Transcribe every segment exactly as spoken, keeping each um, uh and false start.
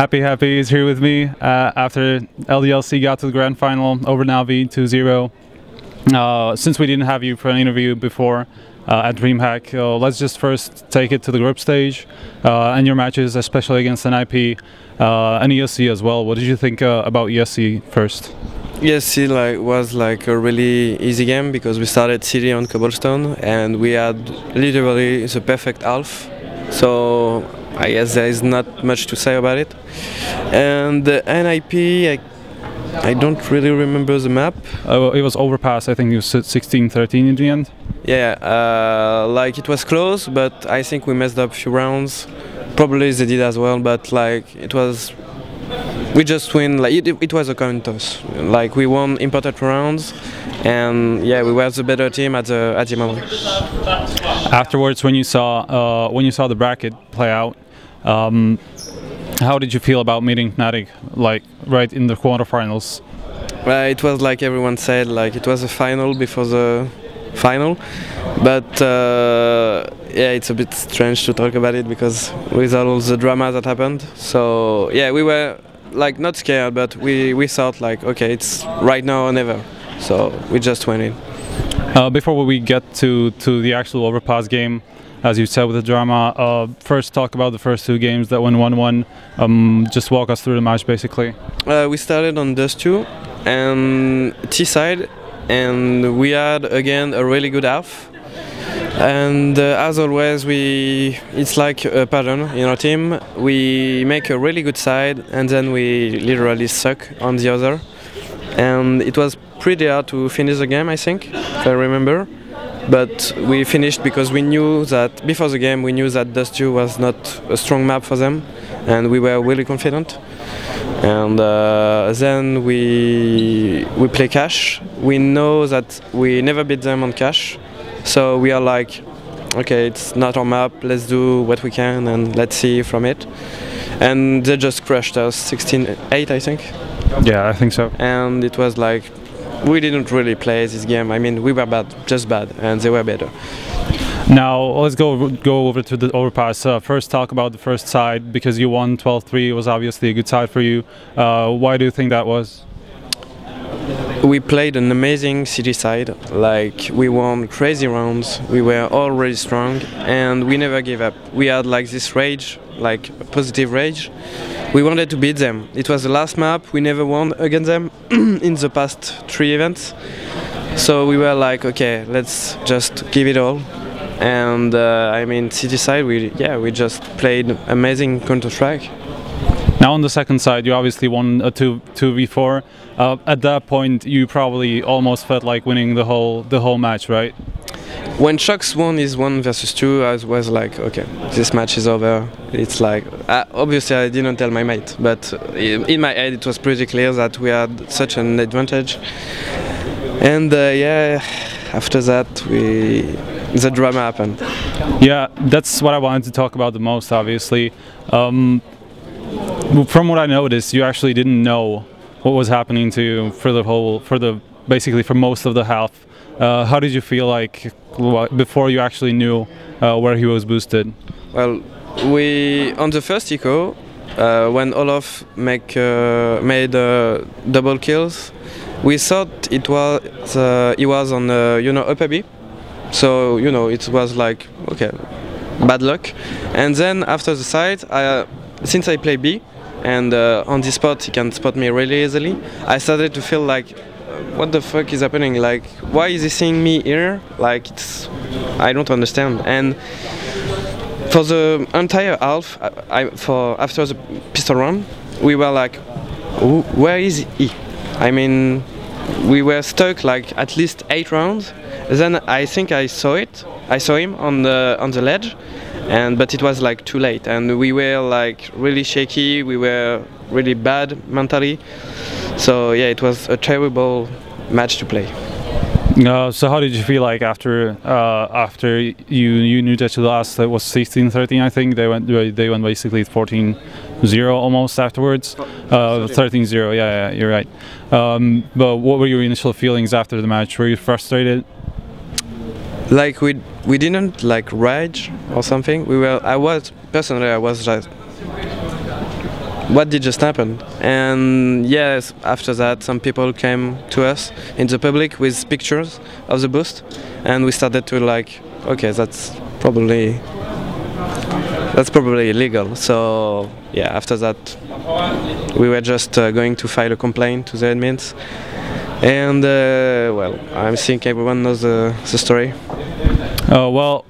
Happy Happy is here with me uh, after L D L C got to the grand final over Navi two zero. Uh, since we didn't have you for an interview before uh, at DreamHack, uh, let's just first take it to the group stage uh, and your matches, especially against N I P uh, and E S C as well. What did you think uh, about E S C first? E S C like was like a really easy game because we started C D on Cobblestone and we had literally the perfect half. So I guess there is not much to say about it. And the N I P, I, I don't really remember the map. Uh, it was Overpass, I think it was sixteen thirteen in the end. Yeah, uh, like it was close, but I think we messed up a few rounds. Probably they did as well, but like it was... We just win, like it, it was a coin toss. Like we won important rounds, and yeah, we were the better team at the at the moment. Afterwards, when you saw uh, when you saw the bracket play out, um, how did you feel about meeting fnatic? Like right in the quarterfinals? Well, it was like everyone said, like it was a final before the final, but uh, yeah, it's a bit strange to talk about it because with all the drama that happened. So yeah, we were. Like not scared, but we we thought like, okay, it's right now or never, so we just went in. Uh, before we get to to the actual Overpass game, as you said with the drama, uh, first talk about the first two games that went one one. Um, just walk us through the match basically. Uh, we started on Dust two and T side, and we had again a really good half. And uh, as always, we it's like a pattern in our team. We make a really good side and then we literally suck on the other. And it was pretty hard to finish the game, I think, if I remember. But we finished because we knew that before the game we knew that Dust two was not a strong map for them, and we were really confident. And uh, then we we play Cash. We know that we never beat them on Cash. So we are like, okay, it's not our map, let's do what we can and let's see from it. And they just crushed us sixteen eight, I think. Yeah, I think so. And it was like, we didn't really play this game. I mean, we were bad, just bad, and they were better. Now, let's go go over to the Overpass. Uh, first, talk about the first side, because you won twelve three, it was obviously a good side for you. Uh, why do you think that was? We played an amazing C D side, like we won crazy rounds, we were all really strong and we never gave up. We had like this rage, like a positive rage. We wanted to beat them. It was the last map, we never won against them in the past three events. So we were like, okay, let's just give it all. And uh, I mean, C D side, we, yeah, we just played amazing Counter-Strike. Now on the second side, you obviously won a two v four. Uh, at that point, you probably almost felt like winning the whole the whole match, right? When Shox won his one versus two, I was like, okay, this match is over. It's like uh, obviously I didn't tell my mate, but in my head it was pretty clear that we had such an advantage. And uh, yeah, after that we. The drama happened. Yeah, that's what I wanted to talk about the most, obviously. Um, from what I noticed, you actually didn't know what was happening to you for the whole, for the basically for most of the half. Uh, how did you feel like before you actually knew uh, where he was boosted? Well, we on the first eco uh, when Olof make uh, made uh, double kills, we thought it was uh, he was on uh, you know Happy. So, you know, it was like, okay, bad luck. And then after the side, I, uh, since I play B, and uh, on this spot he can spot me really easily, I started to feel like, what the fuck is happening? Like, why is he seeing me here? Like, it's, I don't understand. And for the entire half, I, I, for after the pistol run, we were like, where is he? I mean, we were stuck like at least eight rounds. Then I think I saw it. I saw him on the on the ledge, and but it was like too late, and we were like really shaky. We were really bad mentally. So yeah, it was a terrible match to play. Uh, so how did you feel like after uh, after you you knew that you lost? It was sixteen thirteen, I think. They went they went basically fourteen zero almost afterwards. thirteen zero, uh, yeah, yeah, you're right. Um, but what were your initial feelings after the match? Were you frustrated? Like we we didn't like rage or something. We were. I was personally. I was just what did just happen? And yes, after that some people came to us in the public with pictures of the boost, and we started to like, okay, that's probably that's probably illegal. So yeah, after that we were just uh, going to file a complaint to the admins, and uh, well, I think everyone knows the, the story. Uh, well,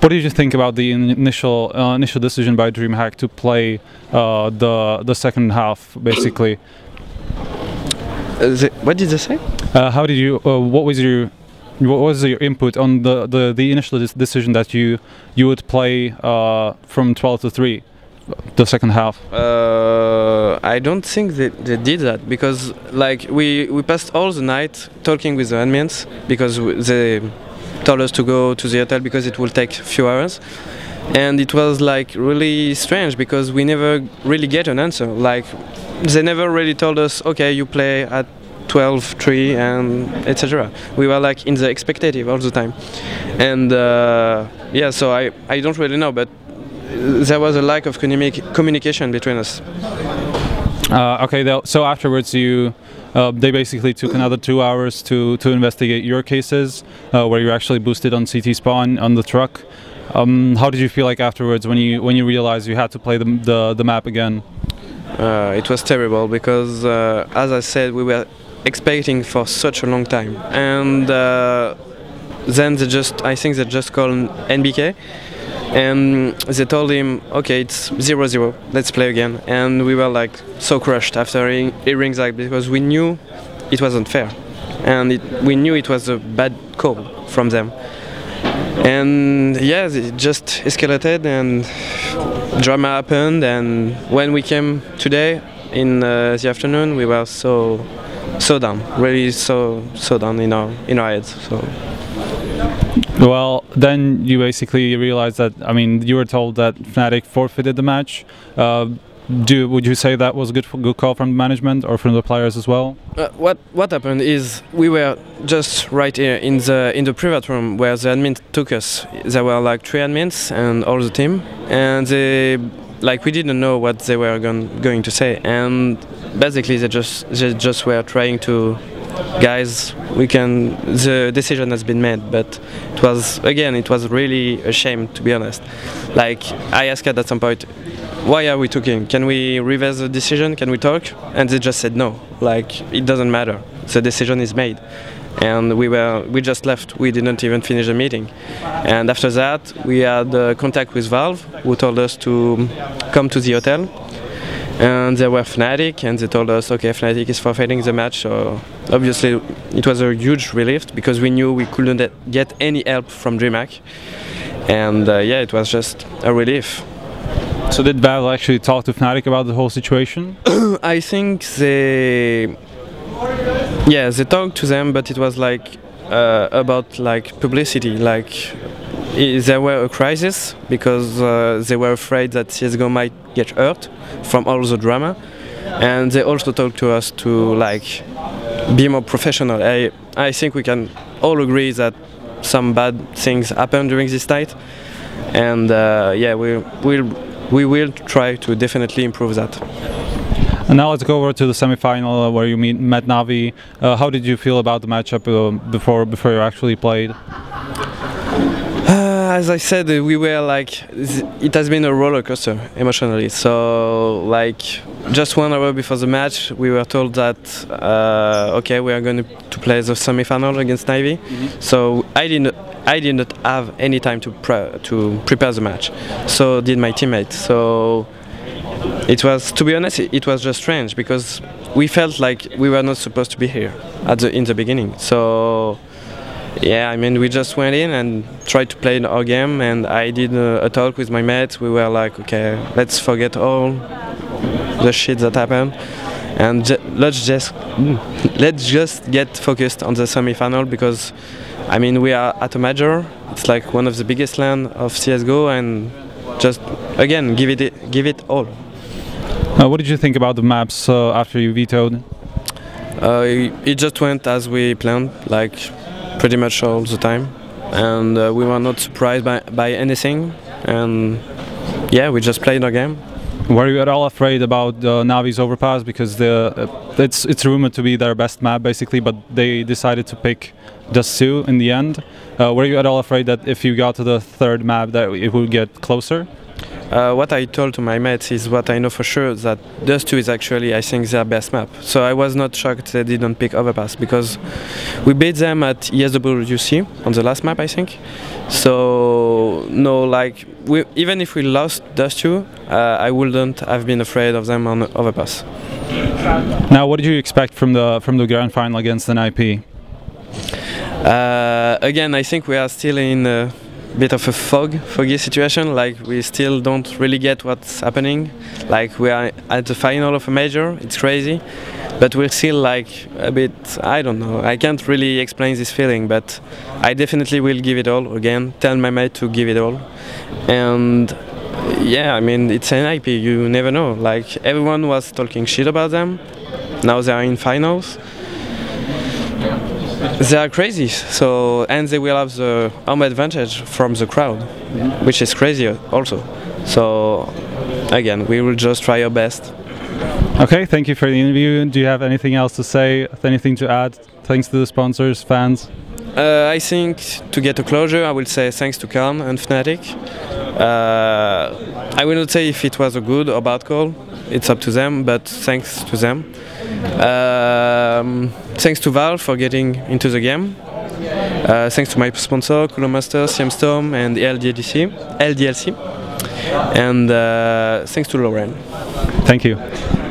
what did you think about the initial uh, initial decision by DreamHack to play uh, the the second half, basically? Uh, the, what did they say? Uh, how did you? Uh, what was your what was your input on the the, the initial decision that you you would play uh, from twelve to three, the second half? Uh, I don't think they, they did that, because like we we passed all the night talking with the admins, because they told us to go to the hotel because it will take a few hours, and it was like really strange because we never really get an answer. Like they never really told us, okay, you play at twelve, three and et cetera. We were like in the expectative all the time, and uh, yeah, so I, I don't really know, but there was a lack of communi- communication between us. Uh, okay, so afterwards you uh, they basically took another two hours to, to investigate your cases, uh, where you actually boosted on C T spawn on the truck. Um, how did you feel like afterwards when you when you realized you had to play the the, the map again? Uh, it was terrible because, uh, as I said, we were expecting for such a long time, and uh, then they just I think they just called N B K. And they told him, okay, it's zero zero, let's play again. And we were like so crushed after hearing that, because we knew it wasn't fair. And it, we knew it was a bad call from them. And yeah, it just escalated and drama happened. And when we came today in uh, the afternoon, we were so, so down, really so, so down in our, in our heads. So. Well, then you basically realized that, I mean, you were told that fnatic forfeited the match. Uh, do would you say that was a good, good call from management or from the players as well? Uh, what what happened is we were just right here in the in the private room where the admins took us. There were like three admins and all the team, and they like we didn't know what they were going going to say, and basically they just they just were trying to. Guys, we can. The decision has been made, but it was again. It was really a shame, to be honest. Like I asked at some point, why are we talking? Can we reverse the decision? Can we talk? And they just said no. Like it doesn't matter. The decision is made, and we were we just left. We didn't even finish the meeting. And after that, we had uh, contact with Valve, who told us to come to the hotel. And they were fnatic, and they told us, okay, fnatic is forfeiting the match. So obviously it was a huge relief, because we knew we couldn't get any help from DreamHack. And uh, yeah, it was just a relief. So did Valve actually talk to fnatic about the whole situation? I think they... Yeah, they talked to them, but it was like uh, about like publicity. Like there were a crisis because uh, they were afraid that C S G O might get hurt from all the drama, and they also talked to us to like be more professional. I I think we can all agree that some bad things happened during this night, and uh, yeah, we will we will try to definitely improve that. And now let's go over to the semi-final where you meet met Navi. Uh, how did you feel about the matchup uh, before before you actually played? As I said, we were like, it has been a roller coaster emotionally. So, like, just one hour before the match, we were told that, uh, okay, we are going to play the semi-final against Navi. Mm-hmm. So I didn't, I did not have any time to pre to prepare the match. So did my teammate. So it was, to be honest, it, it was just strange because we felt like we were not supposed to be here at the in the beginning. So. Yeah, I mean, we just went in and tried to play our game, and I did a, a talk with my mates. We were like, okay, let's forget all the shit that happened, and ju let's just let's just get focused on the semi-final, because, I mean, we are at a major. It's like one of the biggest land of C S G O, and just again, give it give it all. Uh, what did you think about the maps uh, after you vetoed? Uh, it just went as we planned, like. Pretty much all the time, and uh, we were not surprised by, by anything, and yeah, we just played our game. Were you at all afraid about uh, Navi's Overpass, because the uh, it's it's rumored to be their best map basically, but they decided to pick Dust two in the end. Uh, were you at all afraid that if you got to the third map that it would get closer? Uh, what I told to my mates is what I know for sure, that Dust two is actually, I think, their best map. So I was not shocked they didn't pick Overpass, because we beat them at E S W C on the last map, I think. So no, like we, even if we lost Dust two, uh, I wouldn't have been afraid of them on Overpass. Now, what did you expect from the from the grand final against N I P? Uh, again, I think we are still in Uh, bit of a fog, foggy situation, like we still don't really get what's happening. Like we are at the final of a major, it's crazy, but we're still like a bit, I don't know, I can't really explain this feeling, but I definitely will give it all again, tell my mate to give it all. And yeah, I mean, it's N I P, you never know, like everyone was talking shit about them, now they are in finals. They are crazy, so, and they will have the home advantage from the crowd, which is crazy also. So, again, we will just try our best. Okay, thank you for the interview. Do you have anything else to say, anything to add? Thanks to the sponsors, fans? Uh, I think to get a closure, I will say thanks to Khan and fnatic. Uh, I will not say if it was a good or bad call, it's up to them, but thanks to them. Um, thanks to Valve for getting into the game. Uh, thanks to my sponsor, Cooler Master, Storm, and L D L C. L D L C. And uh, thanks to Lauren. Thank you.